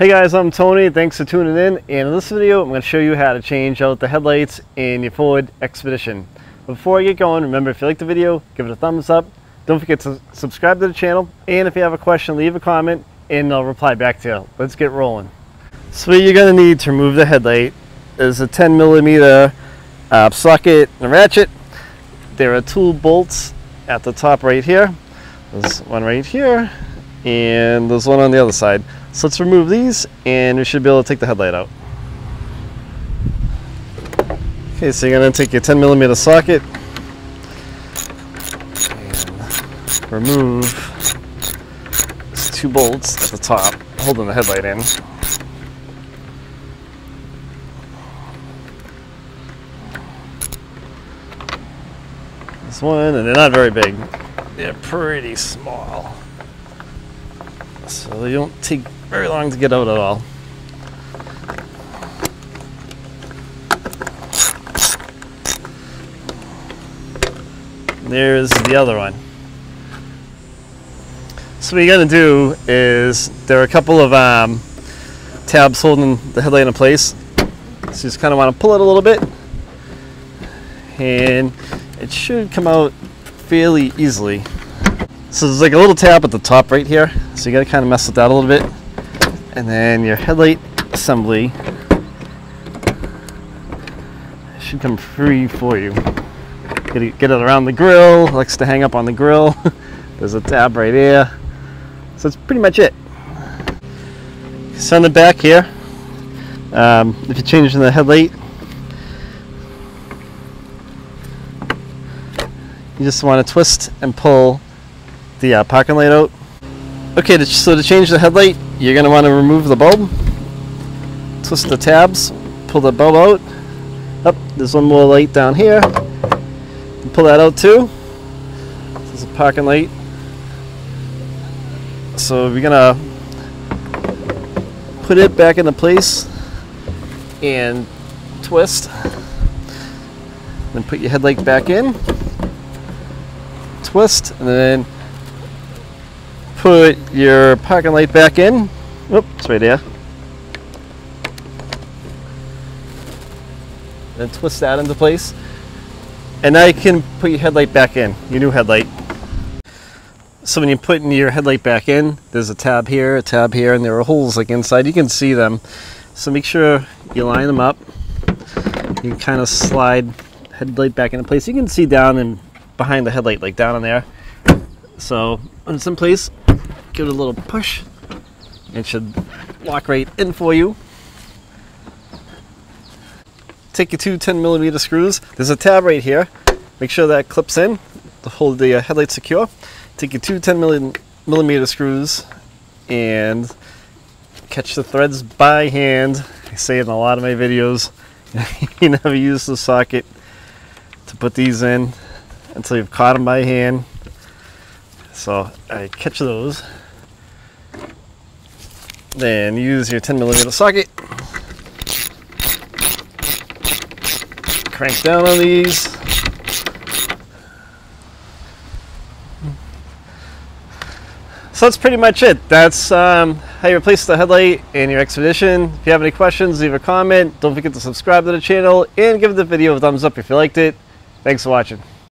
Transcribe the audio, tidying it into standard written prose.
Hey guys, I'm Tony. Thanks for tuning in, and in this video I'm going to show you how to change out the headlights in your Ford Expedition. But before I get going, remember, if you like the video, give it a thumbs up. Don't forget to subscribe to the channel, and if you have a question, leave a comment and I'll reply back to you. Let's get rolling. So what you're going to need to remove the headlight is a 10mm socket and ratchet. There are two bolts at the top right here. There's one right here and there's one on the other side. So let's remove these and we should be able to take the headlight out. Okay, so you're going to take your 10mm socket and remove these two bolts at the top holding the headlight in. This one, and they're not very big, they're pretty small, so they don't take very long to get out at all. There's the other one. So what you're going to do is, there are a couple of tabs holding the headlight in place, so you just kind of want to pull it a little bit and it should come out fairly easily. So there's like a little tab at the top right here, so you gotta kind of mess with that a little bit, and then your headlight assembly should come free for you. Get it around the grill. It likes to hang up on the grill. There's a tab right here. So that's pretty much it. So on the back here, if you're changing the headlight, you just want to twist and pull the parking light out. Okay, so to change the headlight, you're going to want to remove the bulb, twist the tabs, pull the bulb out. Up, there's one more light down here. Pull that out too. There's a parking light. So we're going to put it back into place and twist. Then put your headlight back in. Twist, and then put your parking light back in. Oops, it's right there. Then twist that into place. And now you can put your headlight back in, your new headlight. So when you're putting your headlight back in, there's a tab here, and there are holes like inside. You can see them. So make sure you line them up. You can kind of slide headlight back into place. You can see down and behind the headlight, like down in there. So when it's in place, give it a little push. It should lock right in for you. Take your two 10mm screws. There's a tab right here. Make sure that clips in to hold the headlight secure. Take your two 10mm screws and catch the threads by hand. I say it in a lot of my videos. You never use the socket to put these in until you've caught them by hand. So I catch those. Then use your 10mm socket. Crank down on these. So that's pretty much it. That's how you replace the headlight in your Expedition. If you have any questions, leave a comment. Don't forget to subscribe to the channel and give the video a thumbs up if you liked it. Thanks for watching.